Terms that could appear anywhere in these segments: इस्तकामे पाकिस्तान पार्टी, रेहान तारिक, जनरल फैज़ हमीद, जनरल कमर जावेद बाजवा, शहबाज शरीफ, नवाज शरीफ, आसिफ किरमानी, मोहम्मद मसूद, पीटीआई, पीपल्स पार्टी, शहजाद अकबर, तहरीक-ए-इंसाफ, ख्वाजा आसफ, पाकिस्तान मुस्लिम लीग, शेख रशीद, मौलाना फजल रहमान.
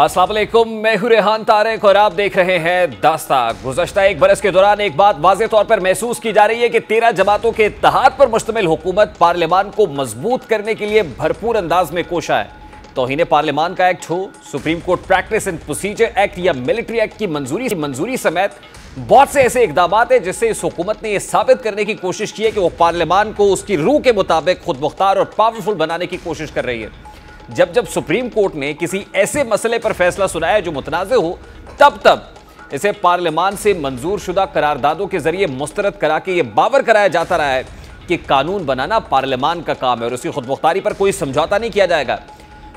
अस्सलाम वालेकुम, मैं हूं रेहान तारिक और आप देख रहे हैं दास्ता। गुज़श्ता एक बरस के दौरान एक बात वाज़े तौर पर महसूस की जा रही है कि 13 जमातों के इत्तेहाद पर मुश्तमिल हुकूमत पार्लियामान को मजबूत करने के लिए भरपूर अंदाज में कोशा है। तौहीन पार्लियामान का एक्ट हो, supreme court practice and procedure act या मिलिट्री एक्ट की मंजूरी समेत बहुत से ऐसे इकदाम हैं जिससे इस हुकूमत ने यह साबित करने की कोशिश की है कि वो पार्लियामान को उसकी रूह के मुताबिक खुद मुख्तार और पावरफुल बनाने की कोशिश कर रही है। जब सुप्रीम कोर्ट ने किसी ऐसे मसले पर फैसला सुनाया जो मुतनाज़ हो, तब इसे पार्लियामान से मंजूर शुदा करारदादों के जरिए मुस्तरद करा के ये बावर कराया जाता रहा है कि कानून बनाना पार्लियामान का काम है और उसकी खुदमुख्तारी पर कोई समझौता नहीं किया जाएगा।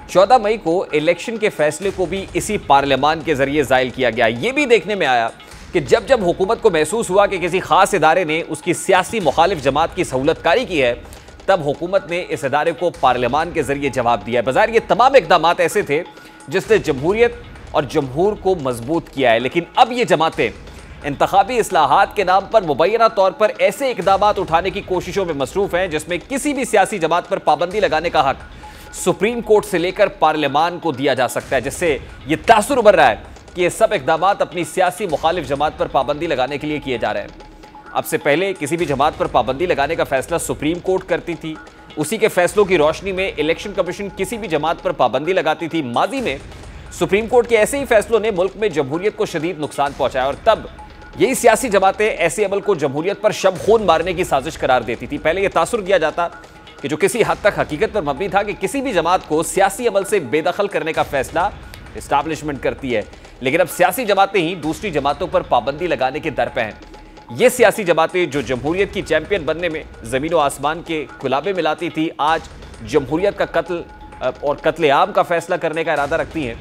14 मई को इलेक्शन के फैसले को भी इसी पार्लियामान के जरिए जायल किया गया। ये भी देखने में आया कि जब हुकूमत को महसूस हुआ कि किसी खास इदारे ने उसकी सियासी मुखालिफ जमात की सहूलतकारी की है, तब हुकूमत ने इस इदारे को पार्लियामान के जरिए जवाब दिया है। बज़ाहिर ये तमाम इकदाम ऐसे थे जिसने जमहूरियत और जमहूर को मजबूत किया है, लेकिन अब ये जमातें इंतखाबी इस्लाहात के नाम पर मुबैना तौर पर ऐसे इकदाम उठाने की कोशिशों में मसरूफ़ हैं जिसमें किसी भी सियासी जमात पर पाबंदी लगाने का हक सुप्रीम कोर्ट से लेकर पार्लियामान को दिया जा सकता है, जिससे ये तासुर उभर रहा है कि ये सब इकदाम अपनी सियासी मुखालिफ जमात पर पाबंदी लगाने के लिए किए जा रहे हैं। अब से पहले किसी भी जमात पर पाबंदी लगाने का फैसला सुप्रीम कोर्ट करती थी, उसी के फैसलों की रोशनी में इलेक्शन कमीशन किसी भी जमात पर पाबंदी लगाती थी। माजी में सुप्रीम कोर्ट के ऐसे ही फैसलों ने मुल्क में जमहूरियत को शदीद नुकसान पहुंचाया और तब यही सियासी जमातें ऐसे अमल को जमहूरियत पर शब खून मारने की साजिश करार देती थी। पहले यह तासुर दिया जाता कि जो किसी हद तक हकीकत पर मबनी था कि किसी भी जमात को सियासी अमल से बेदखल करने का फैसला इस्टाब्लिशमेंट करती है, लेकिन अब सियासी जमातें ही दूसरी जमातों पर पाबंदी लगाने के दर पर हैं। ये सियासी जमातें जो जमहूरियत की चैंपियन बनने में ज़मीन व आसमान के कुलाबे मिलाती थी, आज जमहूरियत का कत्ल और कत्लेआम का फैसला करने का इरादा रखती हैं।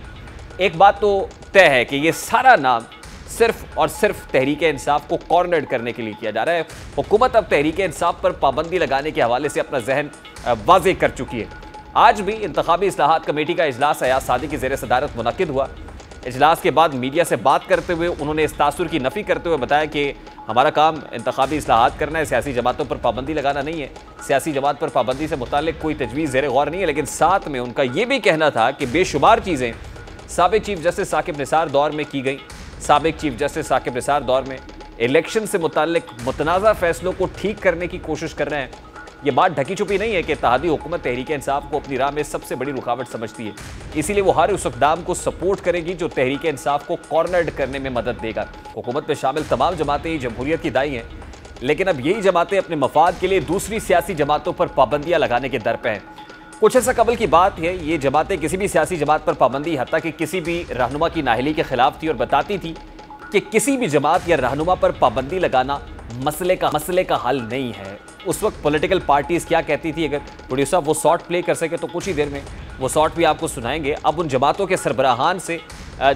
एक बात तो तय है कि ये सारा नाम सिर्फ और सिर्फ तहरीक-ए-इंसाफ को कॉर्नर्ड करने के लिए किया जा रहा है। हुकूमत अब तहरीक-ए-इंसाफ पर पाबंदी लगाने के हवाले से अपना जहन वाज़े कर चुकी है। आज भी इंतखाबी इस्लाहात कमेटी का इजलास अयाज सादी की ज़ेर सदारत मुनक़िद हुआ। इजलास के बाद मीडिया से बात करते हुए उन्होंने इस तासुर की नफ़ी करते हुए बताया कि हमारा काम इंतखाबी इस्लाहात करना है, सियासी जमातों पर पाबंदी लगाना नहीं है। सियासी जमात पर पाबंदी से मुतालिक कोई तजवीज़ ज़ेरे गौर नहीं है। लेकिन साथ में उनका ये भी कहना था कि बेशुमार चीज़ें साबिक चीफ जस्टिस साकिब निसार दौर में की गई। साबिक चीफ जस्टिस साकिब निसार दौर में इलेक्शन से मुतालिक मुतनाज़ा फैसलों को ठीक करने की कोशिश कर रहे हैं। ये बात ढकी छुपी नहीं है कि इत्तेहादी हुकूमत तहरीक-ए-इंसाफ को अपनी राह में सबसे बड़ी रुकावट समझती है, इसीलिए वो हर उस इक़दाम को सपोर्ट करेगी जो तहरीक-ए-इंसाफ को कॉर्नर्ड करने में मदद देगा। हुकूमत में शामिल तमाम जमातें ही जमहूरियत की दाई हैं, लेकिन अब यही जमातें अपने मफाद के लिए दूसरी सियासी जमातों पर पाबंदियाँ लगाने के दर पर हैं। कुछ ऐसा कबल की बात है, ये जमातें किसी भी सियासी जमात पर पाबंदी हत्ता कि किसी भी रहनुमा की नाहली के खिलाफ थी और बताती थी कि किसी भी जमात या रहनुमा पर पाबंदी लगाना मसले का हल नहीं है। उस वक्त पॉलिटिकल पार्टीज़ क्या कहती थी, अगर प्रोड्यूसर वो शॉट प्ले कर सके तो कुछ ही देर में वो शॉट भी आपको सुनाएंगे। अब उन जमातों के सरबराहान से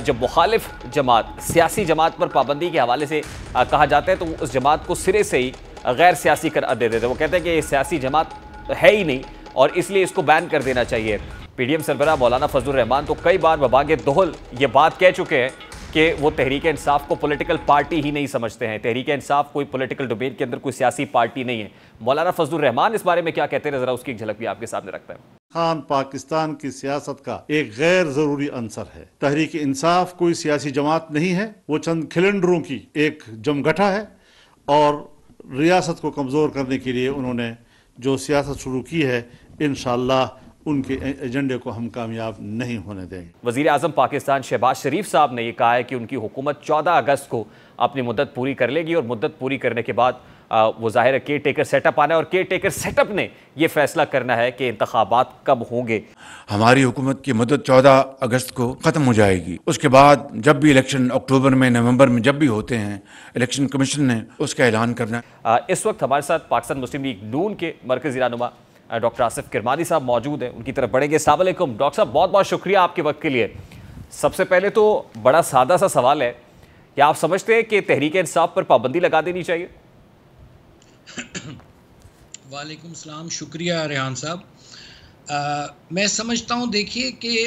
जब मुखालिफ जमात सियासी जमात पर पाबंदी के हवाले से कहा जाता है तो उस जमात को सिरे से ही गैर सियासी करार दे देते हैं। वो कहते हैं कि ये सियासी जमात है ही नहीं और इसलिए इसको बैन कर देना चाहिए। PDM सरबराह मौलाना फजल रहमान तो कई बार बबागे दोहल ये बात कह चुके हैं कि वो तहरीक-ए-इंसाफ को पॉलिटिकल पार्टी ही नहीं समझते हैं। तहरीक-ए-इंसाफ कोई पॉलिटिकल डोमेन के अंदर कोई सियासी पार्टी नहीं है। मौलाना फजल रहमान इस बारे में क्या कहते हैं, जरा उसकी एक झलक भी आपके सामने रखते हैं। खान पाकिस्तान की सियासत का एक गैर जरूरी अंसर है। तहरीक-ए-इंसाफ कोई सियासी जमात नहीं है, वो चंद खिलंडरों की एक जमघटा है और रियासत को कमज़ोर करने के लिए उन्होंने जो सियासत शुरू की है, इंशाअल्लाह उनके एजेंडे को हम कामयाब नहीं होने देंगे। वज़ीर आज़म पाकिस्तान शहबाज शरीफ साहब ने यह कहा है कि उनकी हुकूमत 14 अगस्त को अपनी मुद्दत पूरी कर लेगी और मुद्दत पूरी करने के बाद वो ज़ाहिर है केयर टेकर सेटअप आना है और केयर टेकर सेटअप ने यह फैसला करना है कि इंतखाबात कब होंगे। हमारी हुकूमत की मुद्दत 14 अगस्त को ख़त्म हो जाएगी। उसके बाद जब भी इलेक्शन अक्टूबर में नवंबर में जब भी होते हैं, इलेक्शन कमीशन ने उसका ऐलान करना है। इस वक्त हमारे साथ पाकिस्तान मुस्लिम लीग नून के मरकज़ी रहनुमा डॉक्टर आसिफ किरमानी साहब मौजूद हैं, उनकी तरफ बढ़ेंगे। अस्सलाम वालेकुम डॉक्टर साहब, बहुत बहुत शुक्रिया आपके वक्त के लिए। सबसे पहले तो बड़ा सादा सा सवाल है, क्या आप समझते हैं कि तहरीक-ए-इंसाफ पर पाबंदी लगा देनी चाहिए? वालेकुम सलाम, शुक्रिया रेहान साहब। मैं समझता हूँ, देखिए कि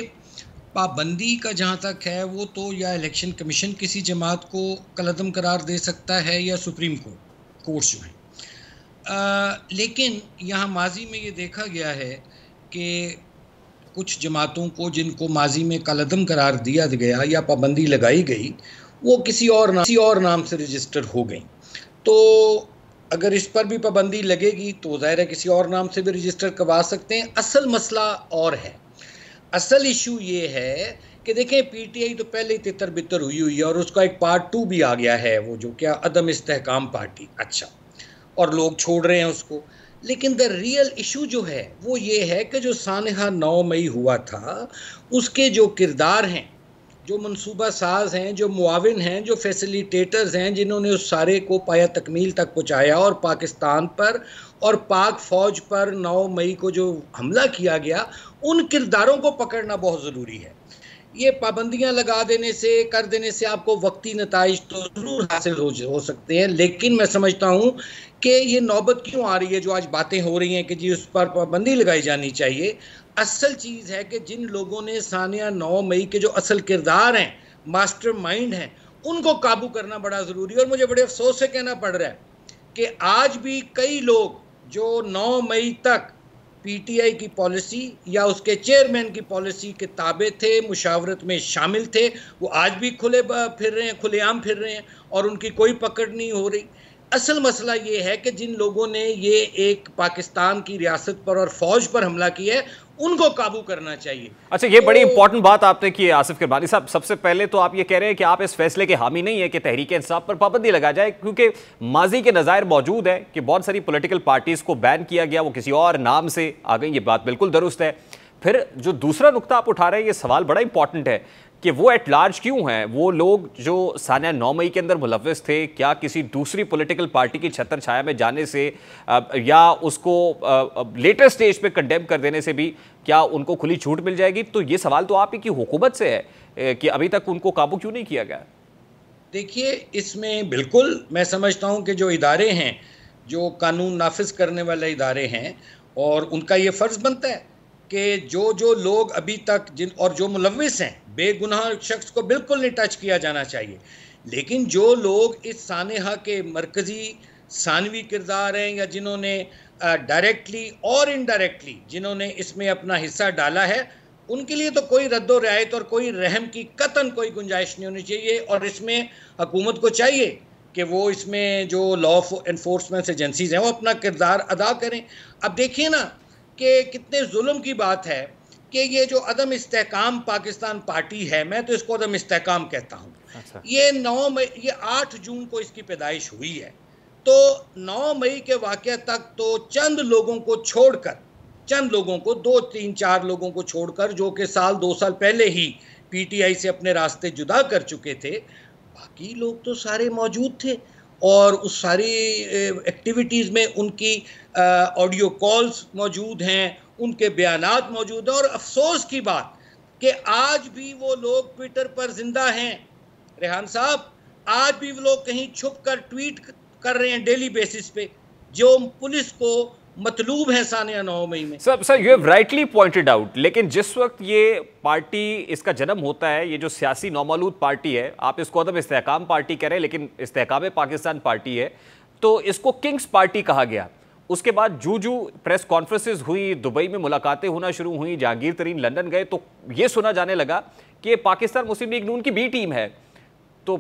पाबंदी का जहाँ तक है वो तो या इलेक्शन कमीशन किसी जमात को कलअदम करार दे सकता है या सुप्रीम कोर्ट जो है, लेकिन यहाँ माजी में ये देखा गया है कि कुछ जमातों को जिनको माजी में कालदम करार दिया गया या पाबंदी लगाई गई, वो किसी और नाम से रजिस्टर हो गई। तो अगर इस पर भी पाबंदी लगेगी तो ज़ाहिर है किसी और नाम से भी रजिस्टर करवा सकते हैं। असल मसला और है, असल इशू ये है कि देखें पीटीआई तो पहले ही तितर बितर हुई है और उसका एक पार्ट 2 भी आ गया है, वो जो क्या अदम इस्तकाम पार्टी, अच्छा, और लोग छोड़ रहे हैं उसको। लेकिन द रियल इशू जो है वो ये है कि जो सानहा 9 मई हुआ था उसके जो किरदार हैं, जो मनसूबा साज हैं, जो मुआविन हैं, जो फैसिलिटेटर्स हैं, जिन्होंने उस सारे को पाया तकमील तक पहुँचाया और पाकिस्तान पर और पाक फ़ौज पर 9 मई को जो हमला किया गया, उन किरदारों को पकड़ना बहुत ज़रूरी है। ये पाबंदियां लगा देने से कर देने से आपको वक्ती नताइज तो ज़रूर हासिल हो सकते हैं, लेकिन मैं समझता हूँ कि ये नौबत क्यों आ रही है जो आज बातें हो रही हैं कि जी उस पर पाबंदी लगाई जानी चाहिए। असल चीज़ है कि जिन लोगों ने सानिया 9 मई के जो असल किरदार हैं, मास्टरमाइंड हैं, उनको काबू करना बड़ा ज़रूरी है। और मुझे बड़े अफसोस से कहना पड़ रहा है कि आज भी कई लोग जो 9 मई तक पीटीआई की पॉलिसी या उसके चेयरमैन की पॉलिसी के ताबे थे, मुशावरत में शामिल थे, वो आज भी खुलेआम फिर रहे हैं और उनकी कोई पकड़ नहीं हो रही। असल मसला ये है कि जिन लोगों ने ये एक पाकिस्तान की रियासत पर और फौज पर हमला किया है, उनको काबू करना चाहिए। अच्छा, ये तो बड़ी इंपॉर्टेंट बात आपने की है आसिफ किरमानी साहब। सबसे पहले तो आप ये कह रहे हैं कि आप इस फैसले के हामी नहीं है कि तहरीक-ए-इंसाफ पर पाबंदी लगा जाए, क्योंकि माजी के नज़ायर मौजूद है कि बहुत सारी पॉलिटिकल पार्टीज़ को बैन किया गया, वो किसी और नाम से आ गई। ये बात बिल्कुल दुरुस्त है। फिर जो दूसरा नुकता आप उठा रहे हैं, ये सवाल बड़ा इंपॉर्टेंट है कि वो एट लार्ज क्यों हैं, वो लोग जो सानिया 9 मई के अंदर मुलव्वस थे। क्या किसी दूसरी पॉलिटिकल पार्टी की छत्र छाया में जाने से या उसको लेटर स्टेज पे कंडेम कर देने से भी क्या उनको खुली छूट मिल जाएगी? तो ये सवाल तो आप ही की हुकूमत से है कि अभी तक उनको काबू क्यों नहीं किया गया। देखिए, इसमें बिल्कुल मैं समझता हूँ कि जो इदारे हैं, जो कानून नाफिज करने वाले इदारे हैं, और उनका ये फ़र्ज़ बनता है कि जो जो लोग अभी तक जो मुलव्विस हैं, बेगुनाह शख्स को बिल्कुल नहीं टच किया जाना चाहिए। लेकिन जो लोग इस सानेहा के मरकज़ी सानवी किरदार हैं या जिन्होंने डायरेक्टली और इनडायरेक्टली जिन्होंने इसमें अपना हिस्सा डाला है, उनके लिए तो कोई रद्दो रियायत और कोई रहम की कतन कोई गुंजाइश नहीं होनी चाहिए। और इसमें हुकूमत को चाहिए कि वो इसमें जो लॉ एनफोर्समेंट एजेंसीज़ हैं वो अपना किरदार अदा करें। अब देखिए ना कि कितने जुल्म की बात है कि ये जो अदम इस्तेहकाम पाकिस्तान पार्टी है, मैं तो इसको अदम इस्तेहकाम कहता हूँ। अच्छा। ये 9 मई, ये 8 जून को इसकी पैदाइश हुई है, तो 9 मई के वाक़े तक तो चंद लोगों को 2, 3, 4 लोगों को छोड़कर जो कि 1-2 साल पहले ही पीटीआई से अपने रास्ते जुदा कर चुके थे, बाकी लोग तो सारे मौजूद थे। और उस सारी एक्टिविटीज़ में उनकी ऑडियो कॉल्स मौजूद हैं, उनके बयानात मौजूद हैं। और अफसोस की बात कि आज भी वो लोग ट्विटर पर जिंदा हैं। रेहान साहब, आज भी वो लोग कहीं छुप कर ट्वीट कर रहे हैं डेली बेसिस पे, जो पुलिस को मतलूब है सानिया 9 मई में। Sir, you have rightly pointed out, लेकिन जिस वक्त ये पार्टी, इसका जन्म होता है, ये जो सियासी नौमौलूद पार्टी है, आप इसको अदम इस्तेहकाम पार्टी कह रहे हैं लेकिन इस्तेहकाम पाकिस्तान पार्टी है, तो इसको किंग्स पार्टी कहा गया। उसके बाद जू प्रेस कॉन्फ्रेंसेस हुई, दुबई में मुलाकातें होना शुरू हुई, जहांगीर तरीन लंदन गए, तो ये सुना जाने लगा कि पाकिस्तान मुस्लिम लीग नून की बी टीम है। तो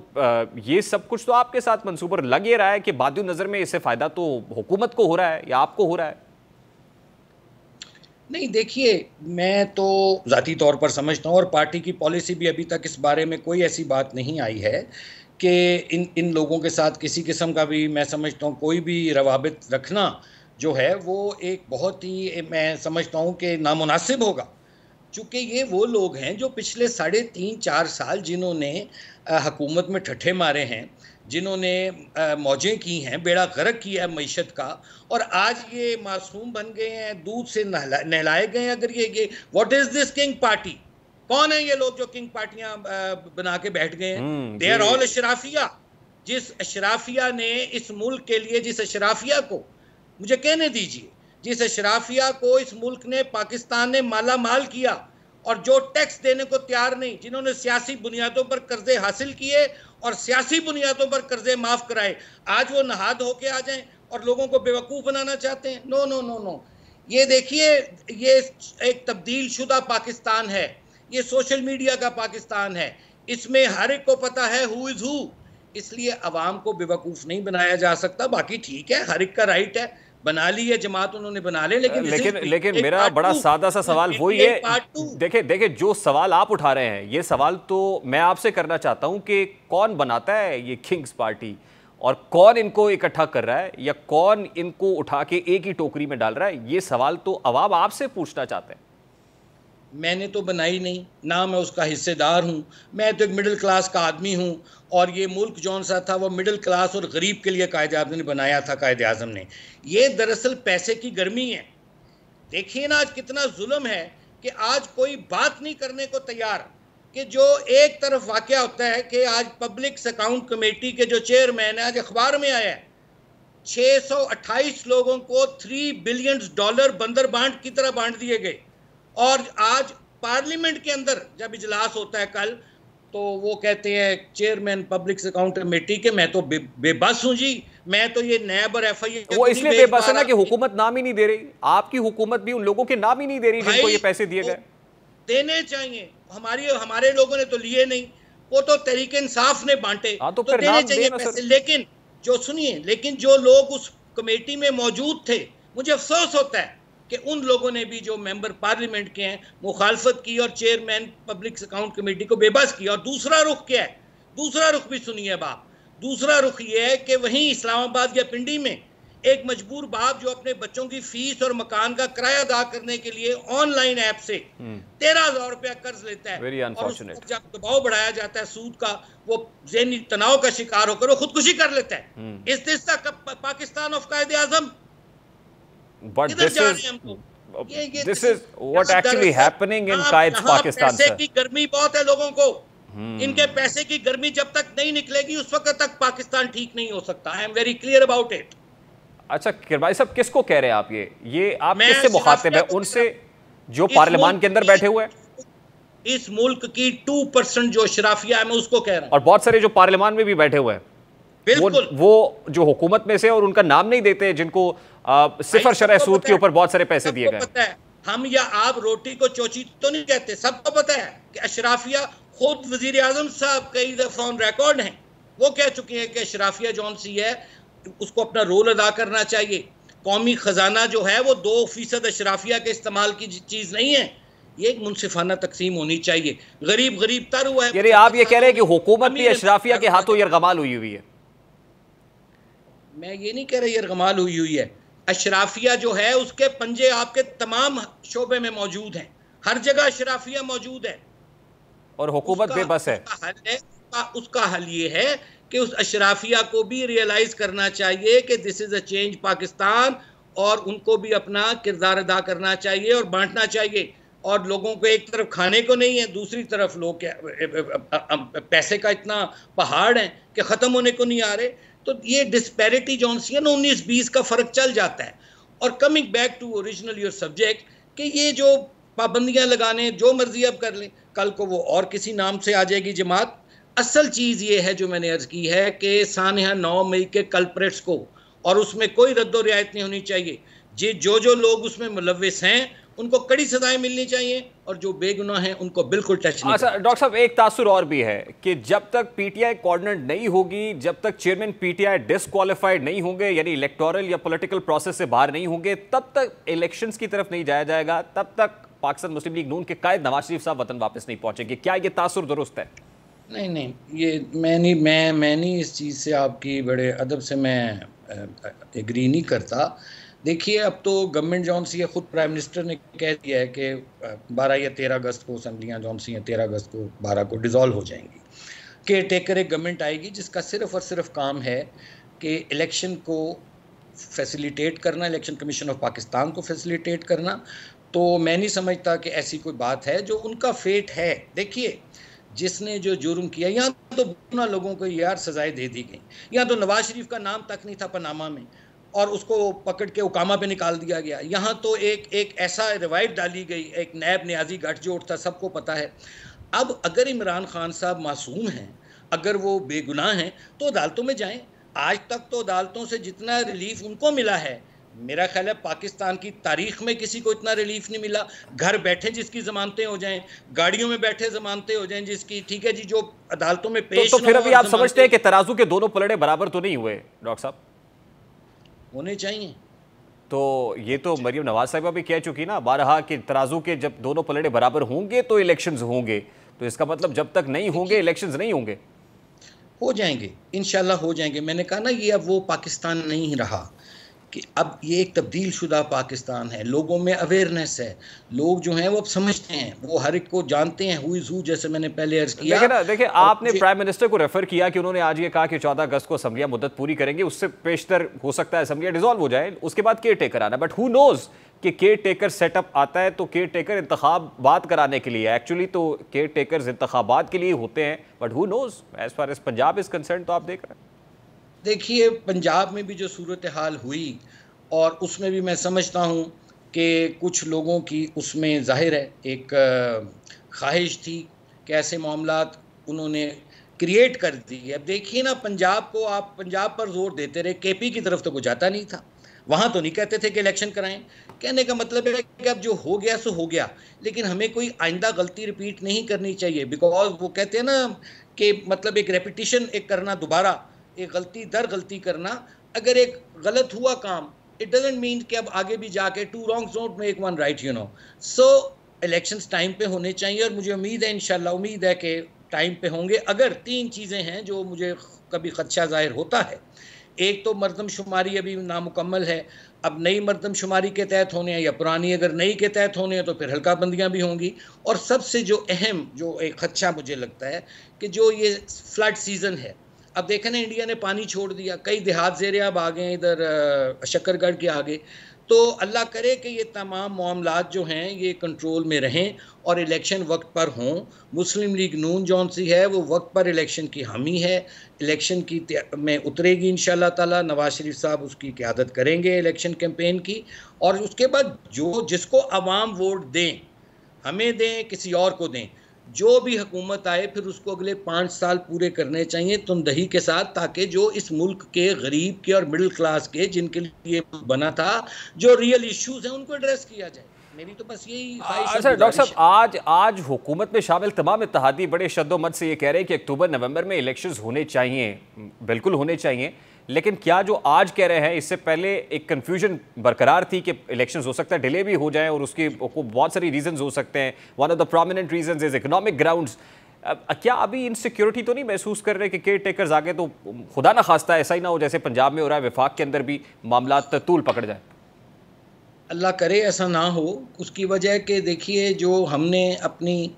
ये सब कुछ तो आपके साथ मंसूबा लग ये रहा है कि बादू नज़र में इससे फ़ायदा तो हुकूमत को हो रहा है या आपको हो रहा है? नहीं, देखिए, मैं तो ज़ाती तौर पर समझता हूँ और पार्टी की पॉलिसी भी अभी तक इस बारे में कोई ऐसी बात नहीं आई है कि इन लोगों के साथ किसी किस्म का भी, मैं समझता हूँ, कोई भी रवाबित रखना जो है वो एक बहुत ही, मैं समझता हूँ कि नामुनासिब होगा। चूँकि ये वो लोग हैं जो पिछले 3.5-4 साल जिन्होंने हकूमत में ठट्ठे मारे हैं, जिन्होंने मौजें की हैं, बेड़ा गर्क किया है मीशत का, और आज ये मासूम बन गए हैं, दूध से नहलाए गए हैं। अगर ये what is this king party, कौन है ये लोग जो किंग पार्टियाँ बना के बैठ गए हैं? दे आर ऑल अशराफिया। जिस अशराफिया ने इस मुल्क के लिए, जिस अशराफिया को, मुझे कहने दीजिए, जिस अशराफिया को इस मुल्क ने, पाकिस्तान ने माला माल किया और जो टैक्स देने को तैयार नहीं, जिन्होंने सियासी बुनियादों पर कर्जे हासिल किए और सियासी बुनियादों पर कर्जे माफ़ कराए, आज वो नहा धो के आ जाएं और लोगों को बेवकूफ़ बनाना चाहते हैं। नो नो नो नो ये देखिए, ये एक तब्दील शुदा पाकिस्तान है, ये सोशल मीडिया का पाकिस्तान है, इसमें हर एक को पता है हु इज़ हु, इसलिए आवाम को बेवकूफ़ नहीं बनाया जा सकता। बाकी ठीक है, हर एक का राइट है, बना ली है जमात उन्होंने बना ले, लेकिन मेरा बड़ा सादा सा सवाल वही है। देखिए जो सवाल आप उठा रहे हैं, ये सवाल तो मैं आपसे करना चाहता हूँ कि कौन बनाता है ये किंग्स पार्टी और कौन इनको इकट्ठा कर रहा है या कौन इनको उठा के एक ही टोकरी में डाल रहा है, ये सवाल तो अवाब आपसे पूछना चाहते हैं। मैंने तो बनाई नहीं ना, मैं उसका हिस्सेदार हूँ, मैं तो एक मिडिल क्लास का आदमी हूँ और ये मुल्क जौन सा था वो मिडिल क्लास और गरीब के लिए कायदे आज़म ने बनाया था, कायदे आज़म ने। ये दरअसल पैसे की गर्मी है। देखिए ना आज कितना जुल्म है कि आज कोई बात नहीं करने को तैयार, कि जो एक तरफ वाक़या होता है कि आज पब्लिक अकाउंट कमेटी के जो चेयरमैन है, आज अखबार में आया है 628 लोगों को $3 बिलियन बंदर बांट की तरह बांट दिए गए। और आज पार्लियामेंट के अंदर जब इजलास होता है कल, तो वो कहते हैं चेयरमैन पब्लिक अकाउंट कमेटी के, मैं तो बेबस हूँ जी, मैं तो ये नैब और FIR, वो इसलिए बेबस है ना कि हुकूमत नाम ही नहीं दे रही, आपकी हुकूमत भी उन लोगों के नाम ही नहीं दे रही जिनको ये पैसे दिए गए। देने चाहिए, हमारे लोगों ने तो लिए नहीं, वो तो तहरीक-ए-इंसाफ ने बांटे, तो देने चाहिए पैसे। लेकिन जो लोग उस कमेटी में मौजूद थे, मुझे अफसोस होता है कि उन लोगों ने भी जो मेंबर पार्लियामेंट के हैं मुखालफत की और चेयरमैन पब्लिक अकाउंट कमेटी को बेबस किया। और दूसरा रुख क्या है? दूसरा रुख भी सुनिए बाप। दूसरा रुख ये है कि वहीं इस्लामाबाद या पिंडी में एक मजबूर बाप जो अपने बच्चों की फीस और मकान का किराया अदा करने के लिए ऑनलाइन ऐप से 13,000 रुपया कर्ज लेता है, और जब दबाव बढ़ाया जाता है सूद का, वो ज़हनी तनाव का शिकार होकर वो खुदकुशी कर लेता है। इस दिस पाकिस्तान ऑफ कायदे आज़म, पैसे की गर्मी बहुत है लोगों को, इनके पैसे की गर्मी जब तक नहीं निकलेगी उस वक्त तक पाकिस्तान ठीक नहीं हो सकता। I am very clear about it. अच्छा किरमानी साहब, किसको कह रहे हैं आप? ये आप किससे मुखातिब हैं? उनसे जो पार्लियामान के अंदर बैठे हुए हैं? इस मुल्क की 2% जो शराफिया है, मैं उसको कह रहा हूं। और बहुत सारे जो पार्लियामान में भी बैठे हुए हैं, बिल्कुल वो जो हुकूमत में से और उनका नाम नहीं देते, जिनको सिफर शरह सूद के ऊपर बहुत सारे पैसे दिए गए। हम या आप रोटी को चोची तो नहीं कहते, सबको पता है कि अशराफिया, खुद वजीर आजम साहब कई दफा ऑन रिकॉर्ड हैं, वो कह चुके हैं कि अशराफिया जौन सी है उसको अपना रोल अदा करना चाहिए। कौमी खजाना जो है वो 2% अशराफिया के इस्तेमाल की चीज़ नहीं है, ये एक मुनसिफाना तकसीम होनी चाहिए। गरीब गरीब तर हुआ है। यानी आप ये कह रहे हैं कि हुकूमत भी अशराफिया के हाथों यरगमाल हुई है? मैं ये नहीं कह रहा यरगमाल हुई है। अशराफिया जो है उसके पंजे आपके तमाम शोबे में मौजूद हैं, हर जगह अशराफिया मौजूद है और हुकूमत बेबस है। उसका हल ये है कि उस अशराफिया को भी रियलाइज करना चाहिए कि this is a change Pakistan, और उनको भी अपना किरदार अदा करना चाहिए और बांटना चाहिए। और लोगों को एक तरफ खाने को नहीं है, दूसरी तरफ लोग पैसे का इतना पहाड़ है कि ख़त्म होने को नहीं आ रहे। तो ये डिस्पैरिटी जो सी है ना, 19-20 का फ़र्क चल जाता है। और coming back to original your subject, कि ये जो पाबंदियाँ लगाने जो मर्जी अब कर लें, कल को वो और किसी नाम से आ जाएगी जमात। असल चीज़ ये है जो मैंने अर्ज़ की है कि सानहा 9 मई के कल्प्रेट्स को, और उसमें कोई रद्दो रियायत नहीं होनी चाहिए। जो लोग उसमें मुलविस हैं उनको कड़ी सजाएं मिलनी चाहिए, और जो बेगुनाह हैं उनको बिल्कुल टच नहीं। अच्छा डॉक्टर साहब, एक तासुर और भी है कि जब तक PTI कोऑर्डिनेट नहीं होगी, जब तक चेयरमैन PTI डिसक्वालीफाइड नहीं होंगे, यानी इलेक्टोरल या पॉलिटिकल प्रोसेस से बाहर नहीं होंगे, तब तक इलेक्शंस की तरफ नहीं जाया जाएगा, तब तक पाकिस्तान मुस्लिम लीग नून के कायद नवाज शरीफ साहब वतन वापस नहीं पहुँचेंगे। क्या ये तासुर दुरुस्त है? नहीं, ये मैं नहीं इस चीज़ से आपकी बड़े अदब से मैं एग्री नहीं करता। देखिए अब तो गवर्नमेंट जॉन सी है, ख़ुद प्राइम मिनिस्टर ने कह दिया है कि 12 या 13 अगस्त को असम्बलियाँ जॉन सी हैं, 13 अगस्त को 12 को डिज़ोल्व हो जाएंगी। केयर टेकर एक गवर्नमेंट आएगी जिसका सिर्फ और सिर्फ काम है कि इलेक्शन को फैसिलिटेट करना, इलेक्शन कमीशन ऑफ पाकिस्तान को फैसिलिटेट करना। तो मैं नहीं समझता कि ऐसी कोई बात है जो उनका फेट है। देखिए जिसने जो जुर्म किया, यहाँ तो ना लोगों को यार सजाएं दे दी गई, यहाँ तो नवाज शरीफ का नाम तक नहीं था पनामा में और उसको पकड़ के उकामा पे निकाल दिया गया। यहाँ तो एक ऐसा रिवाइव डाली गई, एक नैब न्याजी गठजोड़ था, सबको पता है। अब अगर इमरान खान साहब मासूम हैं, अगर वो बेगुनाह हैं, तो अदालतों में जाएं। आज तक तो अदालतों से जितना रिलीफ उनको मिला है मेरा ख्याल है पाकिस्तान की तारीख में किसी को इतना रिलीफ नहीं मिला। घर बैठे जिसकी जमानतें हो जाएं, गाड़ियों में बैठे जमानतें हो जाएं जिसकी, ठीक है जी, जो अदालतों में पेश तो फिर अभी आप समझते हैं कि तराजू के दोनों पलड़े बराबर तो नहीं हुए डॉक्टर साहब? होने चाहिए। तो ये तो मरियम नवाज साहिबा भी कह चुकी ना बारहा कि तराजू के जब दोनों पलड़े बराबर होंगे तो इलेक्शंस होंगे, तो इसका मतलब जब तक नहीं होंगे इलेक्शंस नहीं होंगे। हो जाएंगे इंशाल्लाह, हो जाएंगे। मैंने कहा ना ये अब वो पाकिस्तान नहीं रहा कि अब ये एक तब्दील शुदा पाकिस्तान है। लोगों में अवेयरनेस है, लोग जो हैं वो अब समझते हैं, वो हर एक को जानते हैं हुई जू, जैसे मैंने पहले अर्ज किया। देखिए आपने प्राइम मिनिस्टर को रेफर किया कि उन्होंने आज ये कहा कि 14 अगस्त को असम्बलियाँ मुद्दत पूरी करेंगे, उससे पेशतर हो सकता है असम्बलियाँ डिजॉल्व हो जाए, उसके बाद केयर टेकर आना। बट हु नोज कि केयर टेकर सेटअप आता है तो केयर टेकर इंतखाबात कराने के लिए, एक्चुअली तो केयर टेकर इंतखाबात के लिए होते हैं, but who knows as far as Punjab is concern. तो आप देख रहे हैं, देखिए पंजाब में भी जो सूरत हाल हुई और उसमें भी मैं समझता हूँ कि कुछ लोगों की उसमें जाहिर है एक ख्वाहिश थी कि ऐसे मामला उन्होंने क्रिएट कर दिए। अब देखिए ना पंजाब को, आप पंजाब पर जोर देते रहे, केपी की तरफ तो कुछ आता नहीं था, वहाँ तो नहीं कहते थे कि इलेक्शन कराएं। कहने का मतलब है कि अब जो हो गया सो हो गया, लेकिन हमें कोई आइंदा गलती रिपीट नहीं करनी चाहिए, बिकॉज वो कहते हैं ना कि मतलब एक रेपिटिशन एक करना, दोबारा एक गलती दर गलती करना। अगर एक गलत हुआ काम, इट डजेंट मीन कि अब आगे भी जाके two wrongs don't make one right, you know. So elections time पे होने चाहिए और मुझे उम्मीद है, इंशाल्लाह उम्मीद है कि टाइम पे होंगे। अगर 3 चीज़ें हैं जो मुझे कभी खदशा ज़ाहिर होता है, एक तो मरदमशुमारी अभी नामुकम्मल है, अब नई मरदमशुमारी के तहत होने हैं या पुरानी, अगर नई के तहत होने हैं तो फिर हल्का बंदियाँ भी होंगी। और सबसे जो अहम जो एक खदशा मुझे लगता है कि जो ये फ्लड सीज़न है, अब देखें ना इंडिया ने पानी छोड़ दिया, कई देहात ज़ेरियाब आ गए इधर शक्करगढ़ के आगे। तो अल्लाह करे कि ये तमाम मामलात जो हैं ये कंट्रोल में रहें और इलेक्शन वक्त पर हों। मुस्लिम लीग नून जौन सी है वो वक्त पर इलेक्शन की हामी है, इलेक्शन की में उतरेगी इंशाल्लाह ताला। नवाज शरीफ साहब उसकी क़यादत करेंगे इलेक्शन कैंपेन की, और उसके बाद जो जिसको आवाम वोट दें, हमें दें किसी और को दें, जो भी हुकूमत आए फिर उसको अगले 5 साल पूरे करने चाहिए तुमदही के साथ, ताकि जो इस मुल्क के गरीब के और मिडिल क्लास के जिनके लिए बना था, जो रियल इश्यूज हैं उनको एड्रेस किया जाए। मेरी तो बस यही ख्वाहिश है। डॉक्टर साहब आज हुकूमत में शामिल तमाम इत्तेहादी बड़े शद्दोमत से ये कह रहे हैं कि अक्टूबर नवंबर में इलेक्शंस होने चाहिए, बिल्कुल होने चाहिए, लेकिन क्या जो आज कह रहे हैं इससे पहले एक कंफ्यूजन बरकरार थी कि इलेक्शंस हो सकता है डिले भी हो जाएं और उसकी बहुत सारी रीजंस हो सकते हैं, one of the prominent reasons is economic grounds. क्या अभी इनसिक्योरिटी तो नहीं महसूस कर रहे कि केयर टेकर्स आगे तो खुदा ना खास्ता ऐसा ही ना हो जैसे पंजाब में हो रहा है, वफाक के अंदर भी मामला तूल पकड़ जाए? अल्लाह करे ऐसा ना हो। उसकी वजह कि देखिए जो हमने अपनी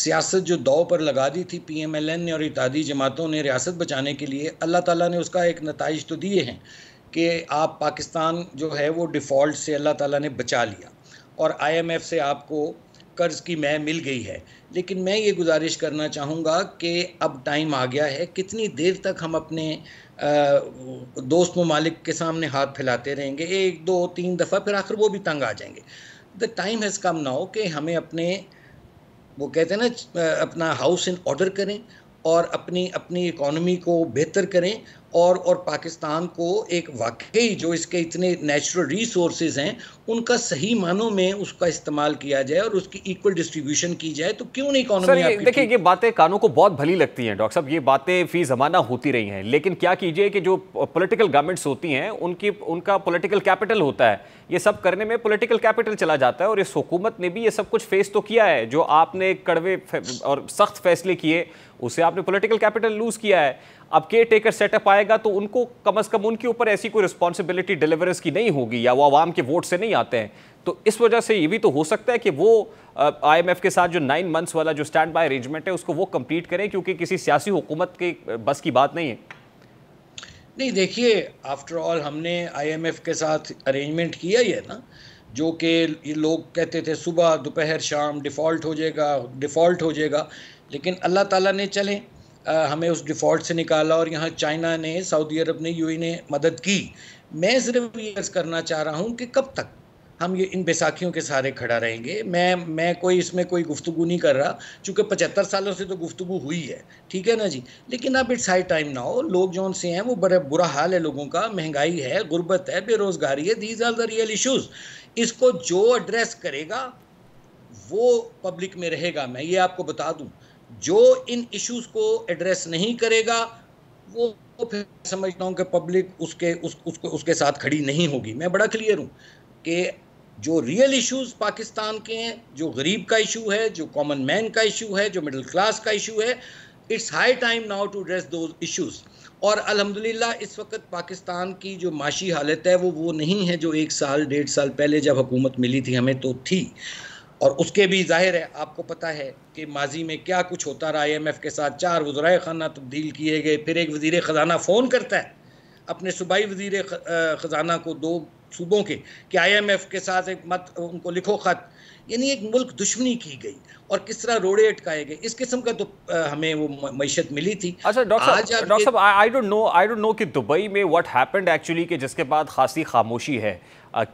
सियासत जो दाव पर लगा दी थी PMLN ने और इत्यादि जमातों ने रियासत बचाने के लिए, अल्लाह ताला ने उसका एक नताइज तो दिए हैं कि आप पाकिस्तान जो है वो डिफ़ॉल्ट से अल्लाह ताला ने बचा लिया और IMF से आपको कर्ज़ की मैं मिल गई है। लेकिन मैं ये गुजारिश करना चाहूँगा कि अब टाइम आ गया है, कितनी देर तक हम अपने दोस्त ममालिक के सामने हाथ फैलाते रहेंगे, 1, 2, 3 दफ़ा, फिर आखिर वो भी तंग आ जाएंगे। The time has come now कि हमें अपने, वो कहते हैं ना, अपना हाउस इन ऑर्डर करें और अपनी इकोनॉमी को बेहतर करें और पाकिस्तान को एक वाकई जो इसके इतने नेचुरल रिसोर्सेज हैं उनका सही मानों में उसका इस्तेमाल किया जाए और उसकी इक्वल डिस्ट्रीब्यूशन की जाए, तो क्यों नहीं इकोनॉमी। देखिए ये बातें कानों को बहुत भली लगती हैं डॉक्टर साहब, ये बातें फी जमाना होती रही हैं, लेकिन क्या कीजिए कि जो पॉलिटिकल गवर्नमेंट्स होती हैं उनका पॉलिटिकल कैपिटल होता है, ये सब करने में पॉलिटिकल कैपिटल चला जाता है। और इस हुकूमत ने भी ये सब कुछ फेस तो किया है, जो आपने कड़वे और सख्त फैसले किए उसे आपने पॉलिटिकल कैपिटल लूज़ किया है। अब केयर टेकर सेटअप आएगा तो उनको कम से कम उनके ऊपर ऐसी कोई रिस्पॉन्सिबिलिटी डिलीवरेंस की नहीं होगी, या वो आवाम के वोट से नहीं आते हैं, तो इस वजह से ये भी तो हो सकता है कि वो IMF के साथ जो 9 मंथ्स वाला जो स्टैंड बाय अरेंजमेंट है उसको वो कंप्लीट करें, क्योंकि किसी सियासी हुकूमत के बस की बात नहीं है। नहीं देखिए आफ्टर ऑल हमने IMF के साथ अरेंजमेंट किया ही है ना, जो कि ये लोग कहते थे सुबह दोपहर शाम डिफ़ॉल्ट हो जाएगा, लेकिन अल्लाह ताला ने चले हमें उस डिफ़ॉल्ट से निकाला और यहाँ चाइना ने, सऊदी अरब ने, UAE ने मदद की। मैं सिर्फ ये अर्ज़ करना चाह रहा हूँ कि कब तक हम ये इन बैसाखियों के सहारे खड़ा रहेंगे। मैं कोई इसमें कोई गुफ्तगू नहीं कर रहा, चूँकि 75 सालों से तो गुफ्तगू हुई है, ठीक है ना जी। लेकिन अब इट्स हाई टाइम नाउ। लोग जो उनसे हैं वो बड़ा बुरा हाल है लोगों का, महंगाई है, गुर्बत है, बेरोज़गारी है, these are the real issues. इसको जो एड्रेस करेगा वो पब्लिक में रहेगा, मैं ये आपको बता दूँ। जो इन इशूज़ को एड्रेस नहीं करेगा वो फिर समझता हूँ कि पब्लिक उसके साथ खड़ी नहीं होगी। मैं बड़ा क्लियर हूँ कि जो रियल इश्यूज़ पाकिस्तान के हैं, जो गरीब का इशू है, जो कॉमन मैन का इशू है, जो मिडिल क्लास का इशू है, it's high time now to address those issues. और अल्हम्दुलिल्लाह इस वक्त पाकिस्तान की जो माशी हालत है वो नहीं है जो 1 साल 1.5 साल पहले जब हुकूमत मिली थी हमें तो थी। और उसके भी जाहिर है आपको पता है कि माजी में क्या कुछ होता रहा। IMF के साथ 4 वज़ीर ख़ाना तब्दील किए गए, फिर एक वज़ीर ख़जाना फ़ोन करता है अपने सूबाई वज़ीर ख़जाना को 2 सूबों के कि IMF के साथ एक मत उनको लिखो ख़त। यानी एक मुल्क दुश्मनी की गई और किस तरह रोड़े अटकाए गए, इस किस्म का तो हमें वो मीशत मिली थी। अच्छा डॉक्टर साहब, आई डोंट नो कि दुबई में व्हाट हैपेंड एक्चुअली, कि जिसके बाद खासी खामोशी है,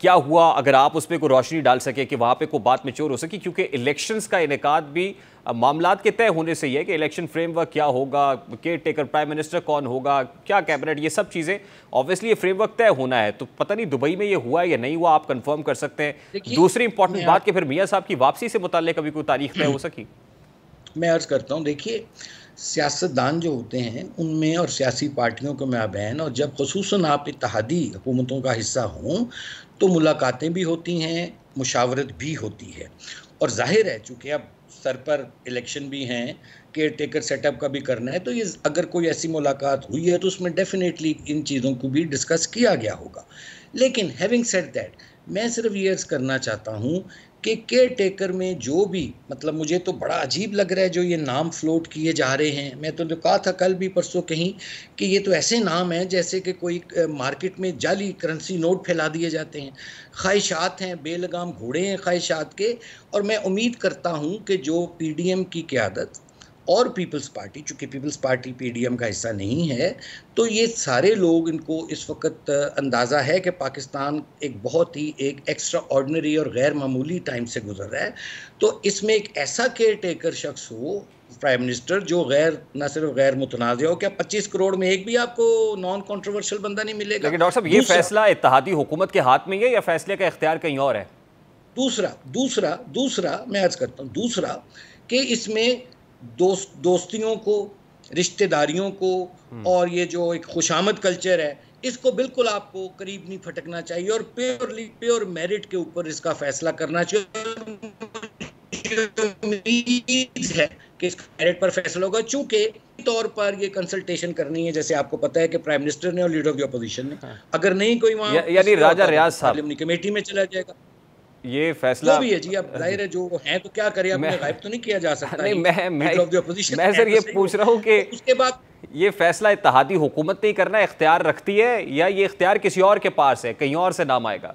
क्या हुआ? अगर आप उस पर कोई रोशनी डाल सके कि वहाँ पे कोई बात मेच्योर हो सके, क्योंकि इलेक्शंस का इनेकाद भी मामलात के तय होने से ही है कि इलेक्शन फ्रेमवर्क क्या होगा, केयर टेकर प्राइम मिनिस्टर कौन होगा, क्या कैबिनेट, ये सब चीज़ें ऑब्वियसली ये फ्रेमवर्क तय होना है। तो पता नहीं दुबई में ये हुआ है या नहीं हुआ, आप कंफर्म कर सकते हैं? दूसरी इंपॉर्टेंट बात कि फिर मियाँ साहब की वापसी से मुताल्लिक अभी कोई तारीख तय हो सकी? मैं अर्ज़ करता हूँ, देखिए सियासतदान जो होते हैं उनमें और सियासी पार्टियों के माबैन, और जब खुसूसन आप इत्तहादी हुकूमतों का हिस्सा हों तो मुलाकातें भी होती हैं, मुशावरत भी होती है। और जाहिर है चूँकि अब सर पर इलेक्शन भी हैं, केयर टेकर सेटअप का भी करना है, तो ये अगर कोई ऐसी मुलाकात हुई है तो उसमें डेफिनेटली इन चीज़ों को भी डिस्कस किया गया होगा। लेकिन हैविंग सेड दैट, मैं सिर्फ ये अर्ज़ करना चाहता हूँ कि केयर टेकर में जो भी, मतलब मुझे तो बड़ा अजीब लग रहा है जो ये नाम फ्लोट किए जा रहे हैं। मैं तो कहा था कल भी परसों कहीं कि ये तो ऐसे नाम हैं जैसे कि कोई मार्केट में जाली करेंसी नोट फैला दिए जाते हैं। ख्वाहिशात हैं, बेलगाम घोड़े हैं ख्वाहिशात के। और मैं उम्मीद करता हूँ कि जो PDM की क़ियादत और पीपल्स पार्टी, चूँकि पीपल्स पार्टी PDM का हिस्सा नहीं है, तो ये सारे लोग इनको इस वक्त अंदाज़ा है कि पाकिस्तान एक बहुत ही एक एक्स्ट्रा ऑर्डिनरी और गैर मामूली टाइम से गुजर रहा है। तो इसमें एक ऐसा केयर टेकर शख्स हो, प्राइम मिनिस्टर, जो गैर न सिर्फ गैर मुतनाज़ हो, क्या 25 करोड़ में एक भी आपको नॉन कॉन्ट्रोवर्शियल बंदा नहीं मिलेगा। लेकिन डॉक्टर साहब ये फैसला इत्तेहादी हुकूमत के हाथ में है या फैसले का इख्तियार कहीं और है? दूसरा मैं अर्ज़ करता हूँ, दूसरा कि इसमें दोस्तियों को, रिश्तेदारियों को और ये जो एक खुशामद कल्चर है, इसको बिल्कुल आपको करीब नहीं फटकना चाहिए और प्योर मेरिट के ऊपर इसका फैसला करना चाहिए। उम्मीद है कि इसका मेरिट पर फैसला होगा, चूँकि तौर पर ये कंसल्टेशन करनी है, जैसे आपको पता है कि प्राइम मिनिस्टर ने और लीडर ऑफ द अपोजिशन ने, अगर नहीं कोई वहाँ यानी राजा रियाज साहब कमेटी में चला जाएगा। ये फैसला भी है जी, अब जाहिर है जो हैं तो क्या करें, अपने गायब तो नहीं किया जा सकता। नहीं, मैं सर ये पूछ रहा हूँ कि उसके बाद ये फैसला इत्तेहादी हुकूमत नहीं करना इख्तियार रखती है या ये इख्तियार किसी और के पास है, कहीं और से नाम आएगा?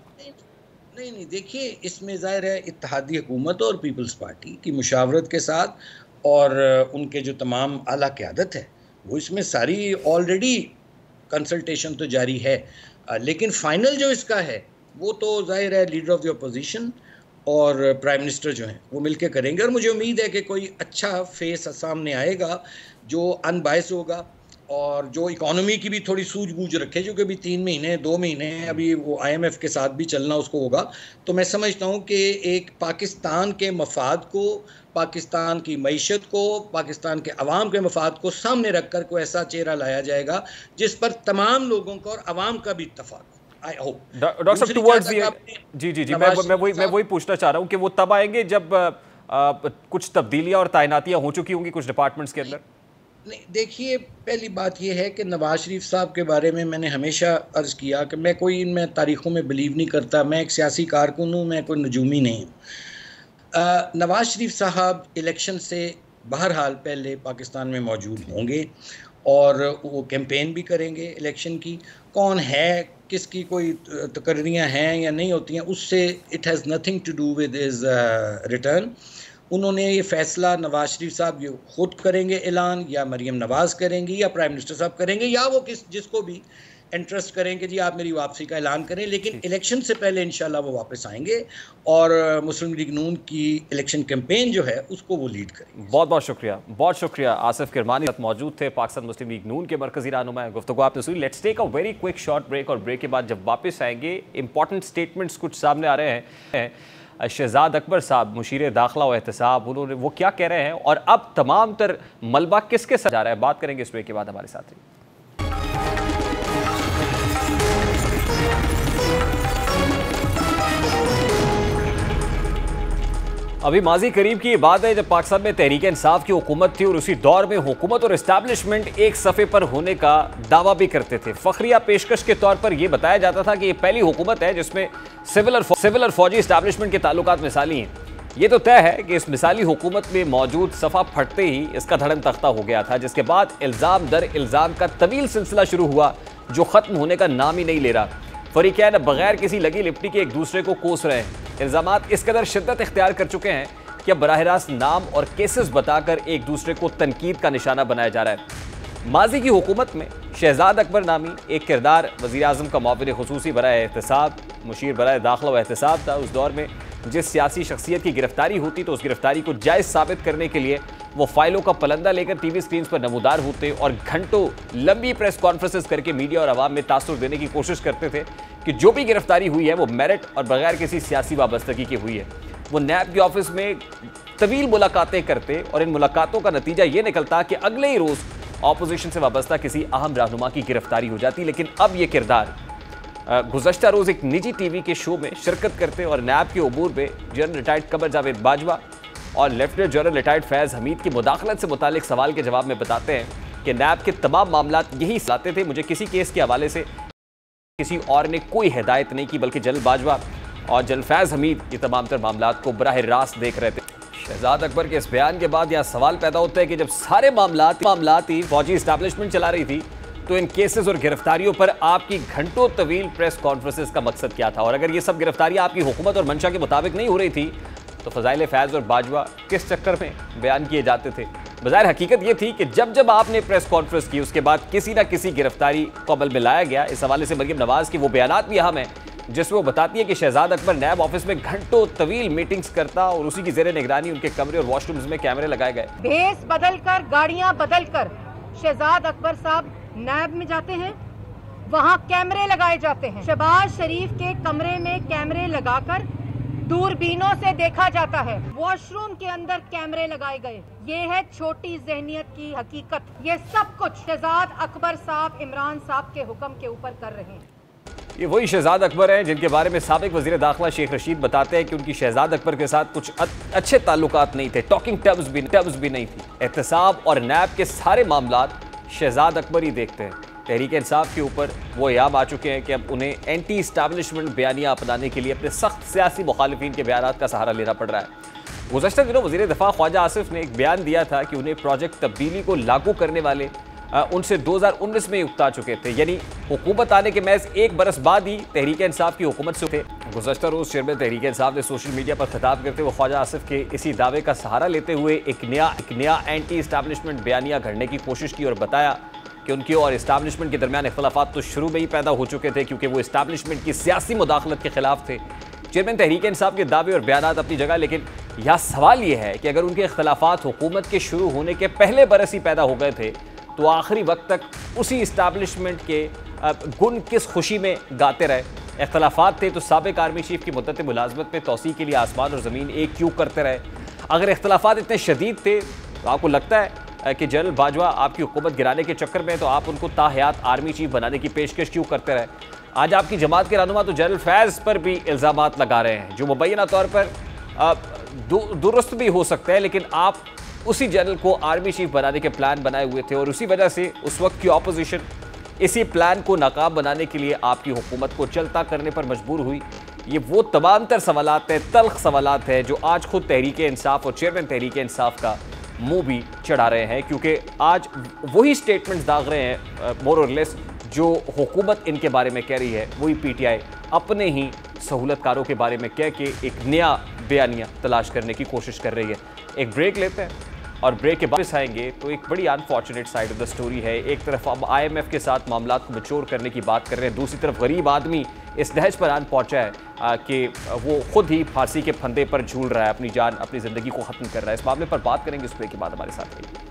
नहीं, देखिए इसमें जाहिर है इत्तेहादी हुकूमत और पीपल्स पार्टी की मुशावरत के साथ और उनके जो तमाम आला क़यादत है वो इसमें सारी ऑलरेडी कंसल्टेशन तो जारी है, लेकिन फाइनल जो इसका है वो तो जाहिर है लीडर ऑफ द अपोजिशन और प्राइम मिनिस्टर जो हैं वो मिलके करेंगे। और मुझे उम्मीद है कि कोई अच्छा फेस सामने आएगा जो अनबायस होगा और जो इकोनॉमी की भी थोड़ी सूझबूझ रखे, जो कि अभी 3 महीने 2 महीने अभी वो IMF के साथ भी चलना उसको होगा। तो मैं समझता हूँ कि एक पाकिस्तान के मफाद को, पाकिस्तान की मईशत को, पाकिस्तान के अवाम के मफाद को सामने रख कर कोई ऐसा चेहरा लाया जाएगा जिस पर तमाम लोगों का और आवाम का भी इत्तफाक हो। डॉक्टर साहब टुवर्ड्स जी मैं वही पूछना चाह रहा हूँ कि वो तब आएंगे जब कुछ तब्दीलियाँ और तैनातियाँ हो चुकी होंगी कुछ डिपार्टमेंट्स के अंदर। नहीं, देखिए पहली बात यह है कि नवाज शरीफ साहब के बारे में मैंने हमेशा अर्ज़ किया कि मैं कोई इनमें तारीखों में बिलीव नहीं करता। मैं एक सियासी कारकुन हूँ, मैं कोई नजूमी नहीं हूँ। नवाज शरीफ साहब इलेक्शन से बहरहाल पहले पाकिस्तान में मौजूद होंगे और वो कैंपेन भी करेंगे इलेक्शन की। कौन है, किसकी कोई तकर्रियाँ हैं या नहीं होती हैं, उससे it has nothing to do with his return. उन्होंने ये फैसला नवाज शरीफ साहब ये खुद करेंगे ऐलान, या मरीम नवाज करेंगी, या प्राइम मिनिस्टर साहब करेंगे, या वो जिसको भी इंटरेस्ट करें कि जी आप मेरी वापसी का ऐलान करें, लेकिन इलेक्शन से पहले इंशाल्लाह वो वापस आएंगे और मुस्लिम लीग नून की इलेक्शन कैंपेन जो है उसको वो लीड करेंगे। बहुत बहुत शुक्रिया आसिफ किरमानी मौजूद थे, पाकिस्तान मुस्लिम लीग नून के मरकजी रहनुमा। गुफ्तगू आपने सुनी। Let's take a very quick short break और ब्रेक के बाद जब वापस आएंगे इंपॉर्टेंट स्टेटमेंट्स कुछ सामने आ रहे हैं। शहजाद अकबर साहब मुशीर दाखिला और एहतसाब, उन्होंने वो क्या कह रहे हैं और अब तमाम तर मलबा किसके साथ जा रहा है, बात करेंगे इस ब्रेक के बाद। हमारे साथ रहिए। अभी माजी करीब की बात है जब पाकिस्तान में तहरीक-ए-इंसाफ की हुकूमत थी और उसी दौर में हुकूमत और इस्टेब्लिशमेंट एक सफ़े पर होने का दावा भी करते थे। फखरिया पेशकश के तौर पर यह बताया जाता था कि ये पहली हुकूमत है जिसमें सिविल और फौजी इस्टेब्लिशमेंट के ताल्लुकात मिसाली हैं। ये तो तय है कि इस मिसाली हुकूमत में मौजूद सफ़ा फटते ही इसका धड़म तख्ता हो गया था, जिसके बाद इल्ज़ाम दर इल्ज़ाम का तवील सिलसिला शुरू हुआ जो ख़त्म होने का नाम ही नहीं ले रहा। फरीक़ैन बगैर किसी लगी लिपटी के एक दूसरे को कोस रहे हैं। इल्ज़ामात इस कदर शिद्दत इख्तियार कर चुके हैं कि अब बराह रास्त नाम और केसेस बताकर एक दूसरे को तनकीद का निशाना बनाया जा रहा है। माजी की हुकूमत में शहजाद अकबर नामी एक किरदार वज़ीर-ए-आज़म का मौक़िफ़ ख़ुसूसी बराए एहतसाब, मुशीर बराए दाखिला व एहतसाब था। उस दौर में जिस सियासी शख्सियत की गिरफ्तारी होती तो उस गिरफ्तारी को जायज़ साबित करने के लिए वो फाइलों का पलंदा लेकर टीवी स्क्रीन पर नमूदार होते और घंटों लंबी प्रेस कॉन्फ्रेंसेस करके मीडिया और आवाम में तासुर देने की कोशिश करते थे कि जो भी गिरफ्तारी हुई है वो मेरिट और बगैर किसी सियासी वाबस्तगी के हुई है। वो नैब के ऑफिस में तवील मुलाकातें करते और इन मुलाकातों का नतीजा ये निकलता कि अगले ही रोज़ ऑपोजिशन से वाबस्ता किसी अहम रहनुमा की गिरफ्तारी हो जाती। लेकिन अब ये किरदार गुज़श्ता रोज़ एक निजी टीवी के शो में शिरकत करते और नैब के अबूर में जनरल रिटायर्ड कमर जावेद बाजवा और lieutenant general retired Faiz Hameed की मुदाखलत से मुतालिक सवाल के जवाब में बताते हैं कि नैब के तमाम मामलात यही लाते थे, मुझे किसी केस के हवाले से किसी और ने कोई हिदायत नहीं की, बल्कि जनरल बाजवा और जनरल फैज़ हमीद ये तमाम तर मामलात को बराह रास्त देख रहे थे। शहजाद अकबर के इस बयान के बाद यहाँ सवाल पैदा होता है कि जब सारे मामलात ही फौजी इस्टेब्लिशमेंट चला रही थी तो इन केसेस और गिरफ्तारियों पर आपकी घंटों तवील प्रेस कॉन्फ्रेंसेस का मकसद क्या था? और अगर ये सब गिरफ्तारियां आपकी हुकूमत और मंशा के मुताबिक नहीं हो रही थी तो फजाइल फैज़ और बाजवा किस चक्कर में बयान किए जाते थे? बज़ाहिर हकीकत ये थी कि जब जब आपने प्रेस कॉन्फ्रेंस की उसके बाद किसी ना किसी गिरफ्तारी को अमल में लाया गया। इस हवाले से मरियम नवाज़ की वो बयानात भी अहम हैं जिसमें वो बताती है कि शहजाद अकबर नैब ऑफिस में घंटों तवील मीटिंग्स करता और उसी की ज़ेरे निगरानी उनके कमरे और वॉशरूम्स में कैमरे लगाए गए। भेस बदल कर, गाड़ियाँ बदल कर शहजाद अकबर साहब नैब में जाते हैं, वहाँ कैमरे लगाए जाते हैं। शहबाज शरीफ के कमरे में कैमरे लगाकर दूरबीनों से देखा जाता है, वॉशरूम के अंदर कैमरे लगाए गए। ये है छोटी जहनियत की हकीकत। ये सब कुछ शहजाद अकबर साहब इमरान साहब के हुक्म के ऊपर कर रहे हैं। ये वही शहजाद अकबर हैं जिनके बारे में साबिक वज़ीर दाखिला शेख रशीद बताते हैं कि उनकी शहजाद अकबर के साथ कुछ अच्छे ताल्लुकात नहीं थे, टॉकिंग टर्म्स भी नहीं थी। एहतसाब और नैब के सारे मामलात शहजाद अकबर ही देखते हैं। तहरीक इंसाफ के ऊपर वो याब आ चुके हैं कि अब उन्हें एंटी इस्टेब्लिशमेंट बयानियाँ अपनाने के लिए अपने सख्त सियासी मुखालिफिन के बयान का सहारा लेना पड़ रहा है। गुज़श्ता दिनों वज़ीर दफ़ा ख्वाजा आसफ ने एक बयान दिया था कि उन्हें प्रोजेक्ट तब्दीली को लागू करने वाले उनसे 2019 में उकता चुके थे, यानी हुकूमत आने के महज एक बरस बाद ही तहरीक इंसाफ की हुकूमत से थे। गुज़श्ता रोज़ चेयरमैन तहरीक इंसाफ ने सोशल मीडिया पर खिताब करते हुए ख्वाजा आसफ के इसी दावे का सहारा लेते हुए एक नया एंटी इस्टेब्लिशमेंट बयानिया घड़ने की कोशिश की और बताया कि उनके और इस्टेब्लिशमेंट के दरमियान इख्तलाफात तो शुरू में ही पैदा हो चुके थे क्योंकि वो इस्टेब्लिशमेंट की सियासी मुदाखलत के खिलाफ थे। चेयरमैन तहरीक इंसाफ के दावे और बयान अपनी जगह, लेकिन यह सवाल ये है कि अगर उनके इख्तलाफात हुकूमत के शुरू होने के पहले बरस ही पैदा हो गए थे तो आखिरी वक्त तक उसी इस्टेब्लिशमेंट के गुन किस खुशी में गाते रहे। इख्तलाफात थे तो साबिक आर्मी चीफ की मुद्दत मुलाजमत में तोसी के लिए आसमान और ज़मीन एक क्यों करते रहे? अगर इख्तलाफात इतने शदीद थे तो आपको लगता है कि जनरल बाजवा आपकी हुकूमत गिराने के चक्कर में तो आप उनको ताहयात आर्मी चीफ बनाने की पेशकश क्यों करते रहे? आज आपकी जमात के रहनुमा तो जनरल फैज़ पर भी इल्ज़ामात लगा रहे हैं जो मुबैना तौर पर दुरुस्त भी हो सकते हैं, लेकिन आप उसी जनरल को आर्मी चीफ बनाने के प्लान बनाए हुए थे और उसी वजह से उस वक्त की अपोजिशन इसी प्लान को नाकाम बनाने के लिए आपकी हुकूमत को चलता करने पर मजबूर हुई। ये वो तमाम तर सवालात हैं, तल्ख सवालात हैं जो आज खुद तहरीक इंसाफ और चेयरमैन तहरीक इंसाफ का मुंह भी चढ़ा रहे हैं क्योंकि आज वही स्टेटमेंट्स दाग रहे हैं मोर और लेस जो हुकूमत इनके बारे में कह रही है। वही पीटीआई अपने ही सहूलतकारों के बारे में कह के एक नया बयानिया तलाश करने की कोशिश कर रही है। एक ब्रेक लेते हैं, और ब्रेक के वापस आएंगे तो एक बड़ी unfortunate side of the story है। एक तरफ अब IMF के साथ मामला को मच्योर करने की बात कर रहे हैं, दूसरी तरफ गरीब आदमी इस दहज पर आन पहुंचा है कि वो खुद ही फांसी के फंदे पर झूल रहा है, अपनी जान अपनी ज़िंदगी को ख़त्म कर रहा है। इस मामले पर बात करेंगे, उस ब्रेक के बाद हमारे साथ रहिए।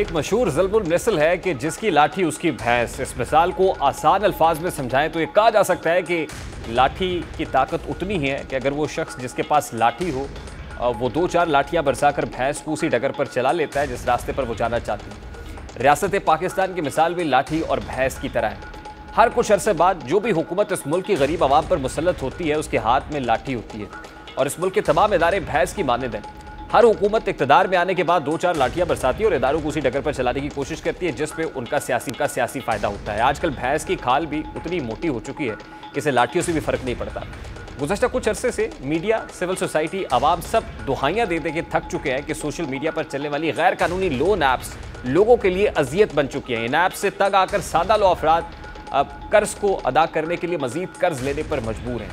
एक मशहूर ज़ल्बुल मिसल है कि जिसकी लाठी उसकी भैंस। इस मिसाल को आसान अल्फाज में समझाएं तो ये कहा जा सकता है कि लाठी की ताकत उतनी है कि अगर वो शख्स जिसके पास लाठी हो वो दो चार लाठियाँ बरसाकर भैंस को उसी डगर पर चला लेता है जिस रास्ते पर वो जाना चाहती है। रियासत पाकिस्तान की मिसाल भी लाठी और भैंस की तरह है। हर कुछ अरसे बाद जो भी हुकूमत इस मुल्क की गरीब आवाम पर मुसलत होती है उसके हाथ में लाठी होती है और इस मुल्क के तमाम इदारे भैंस की मानद हैं। हर हुकूमत इकतदार में आने के बाद दो चार लाठियाँ बरसाती है और इदारों को उसी डगर पर चलाने की कोशिश करती है जिस पे उनका सियासी फ़ायदा होता है। आजकल भैंस की खाल भी उतनी मोटी हो चुकी है कि इसे लाठियों से भी फ़र्क नहीं पड़ता। गुज़श्ता कुछ अरसे से मीडिया, सिविल सोसाइटी, आवाम सब दुहाइयाँ दे के थक चुके हैं कि सोशल मीडिया पर चलने वाली गैर कानूनी लोन ऐप्स लोगों के लिए अजियत बन चुकी हैं। इन ऐप्स से तंग आकर सादा लो अफराद अब कर्ज को अदा करने के लिए मज़ीद कर्ज लेने पर मजबूर हैं,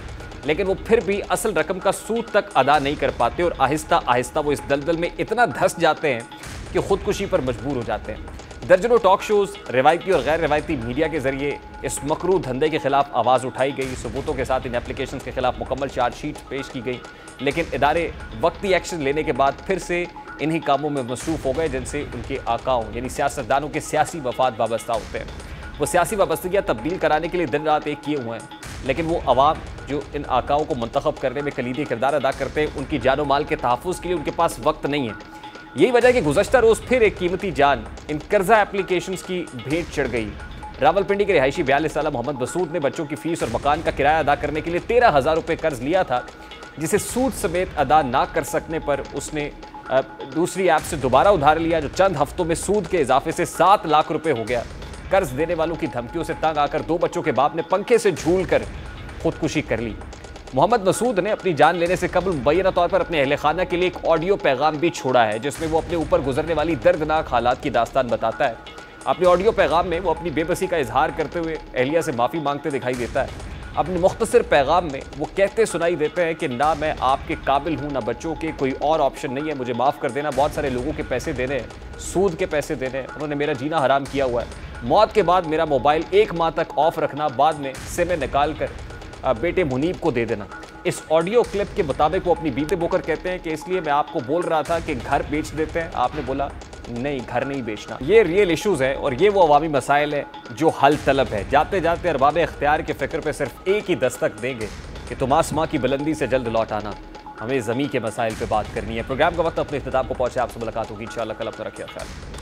लेकिन वो फिर भी असल रकम का सूद तक अदा नहीं कर पाते और आहिस्ता आहिस्ता वो इस दलदल में इतना धंस जाते हैं कि ख़ुदकुशी पर मजबूर हो जाते हैं। दर्जनों टॉक शोज़, रिवायती और गैर रिवायती मीडिया के जरिए इस मकरू धंधे के खिलाफ आवाज़ उठाई गई। सबूतों के साथ इन एप्लीकेशन के खिलाफ मुकम्मल चार्जशीट पेश की गई, लेकिन इदारे वक्ती एक्शन लेने के बाद फिर से इन्हीं कामों में मसरूफ़ हो गए जिनसे उनके आकाओं यानी सियासतदानों के सियासी मफाद वाबस्ता होते हैं। वो सियासी वाबस्तगियाँ तब्दील कराने के लिए दिन रात एक किए हुए हैं, लेकिन वो आवाम जो इन आकाओं को मंतखब करने में कलीदी किरदार अदा करते हैं उनकी जानो माल के तहफ़ुज़ के लिए उनके पास वक्त नहीं है। यही वजह है कि गुज़श्ता रोज़ फिर एक कीमती जान इन कर्जा एप्लीकेशंस की भेंट चढ़ गई। रावलपिंडी के रिहायशी 42 साल मोहम्मद मसूद ने बच्चों की फ़ीस और मकान का किराया अदा करने के लिए 13,000 रुपये कर्ज लिया था, जिसे सूद समेत अदा ना कर सकने पर उसने दूसरी ऐप से दोबारा उधार लिया, जो चंद हफ्तों में सूद के इजाफे से 7 लाख रुपये हो गया। कर्ज देने वालों की धमकियों से तंग आकर 2 बच्चों के बाप ने पंखे से झूलकर खुदकुशी कर ली। मोहम्मद मसूद ने अपनी जान लेने से कबल मुबैना तौर पर अपने अहले खाना के लिए एक ऑडियो पैगाम भी छोड़ा है जिसमें वो अपने ऊपर गुजरने वाली दर्दनाक हालात की दास्तान बताता है। अपने ऑडियो पैगाम में वो अपनी बेबसी का इजहार करते हुए अहलिया से माफ़ी मांगते दिखाई देता है। अपने मुख्तसर पैगाम में वो कहते सुनाई देते हैं कि ना मैं आपके काबिल हूँ ना बच्चों के, कोई और ऑप्शन नहीं है, मुझे माफ़ कर देना। बहुत सारे लोगों के पैसे देने हैं, सूद के पैसे देने हैं, उन्होंने मेरा जीना हराम किया हुआ है। मौत के बाद मेरा मोबाइल 1 माह तक ऑफ रखना, बाद में सिम निकाल कर बेटे मुनीब को दे देना। इस ऑडियो क्लिप के मुताबिक वो अपनी बीते बोकर कहते हैं कि इसलिए मैं आपको बोल रहा था कि घर बेच देते हैं, आपने बोला नहीं घर नहीं बेचना। ये रियल इश्यूज़ हैं और ये वो अवामी मसाइल हैं जो हल तलब है। जाते जाते अरबाब इख्तियार के फ़िक्र पर सिर्फ एक ही दस्तक देंगे कि तुम आसमां की बुलंदी से जल्द लौट आना, हमें ज़मीन के मसाइल पर बात करनी है। प्रोग्राम का वक्त अपने इख्तिताम को पहुँचे, आपसे मुलाकात होगी इंशाअल्लाह कल। अपना रखिए ख्याल।